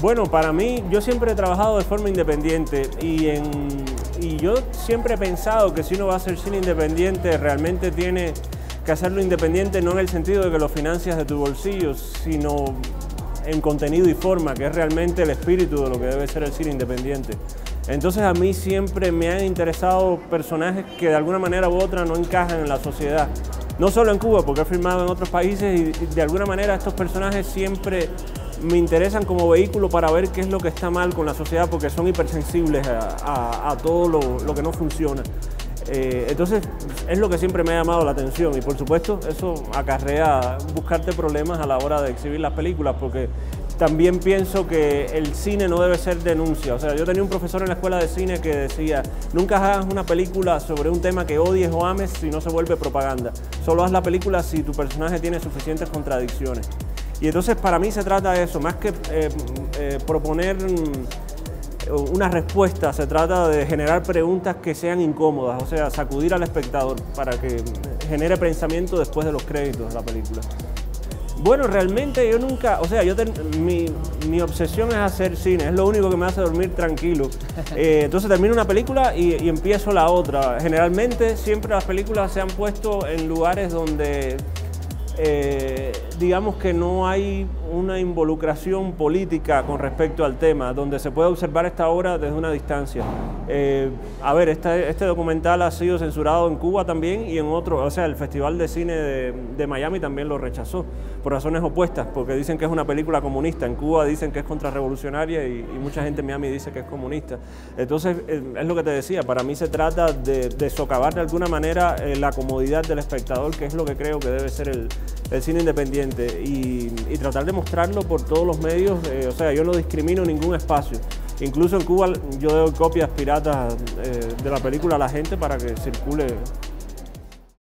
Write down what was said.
Bueno, para mí, yo siempre he trabajado de forma independiente y yo siempre he pensado que si uno va a hacer cine independiente, realmente tiene que hacerlo independiente no en el sentido de que lo financias de tu bolsillo, sino en contenido y forma, que es realmente el espíritu de lo que debe ser el cine independiente. Entonces a mí siempre me han interesado personajes que de alguna manera u otra no encajan en la sociedad. No solo en Cuba, porque he filmado en otros países y de alguna manera estos personajes siempre me interesan como vehículo para ver qué es lo que está mal con la sociedad, porque son hipersensibles a todo lo que no funciona. Entonces es lo que siempre me ha llamado la atención y por supuesto eso acarrea buscarte problemas a la hora de exhibir las películas, porque también pienso que el cine no debe ser denuncia. O sea, yo tenía un profesor en la escuela de cine que decía: nunca hagas una película sobre un tema que odies o ames si no se vuelve propaganda. Solo haz la película si tu personaje tiene suficientes contradicciones. Y entonces para mí se trata de eso, más que proponer una respuesta, se trata de generar preguntas que sean incómodas, o sea, sacudir al espectador para que genere pensamiento después de los créditos de la película. Bueno, realmente yo nunca, o sea, mi obsesión es hacer cine, es lo único que me hace dormir tranquilo. Entonces termino una película y empiezo la otra. Generalmente siempre las películas se han puesto en lugares donde digamos que no hay una involucración política con respecto al tema, donde se puede observar esta obra desde una distancia. A ver, este documental ha sido censurado en Cuba también y en otro, o sea, el Festival de Cine de Miami también lo rechazó, por razones opuestas, porque dicen que es una película comunista. En Cuba dicen que es contrarrevolucionaria y mucha gente en Miami dice que es comunista. Entonces, es lo que te decía, para mí se trata de socavar de alguna manera la comodidad del espectador, que es lo que creo que debe ser el cine independiente, y tratar de mostrarlo por todos los medios. O sea, yo no discrimino ningún espacio. Incluso en Cuba yo doy copias piratas de la película a la gente para que circule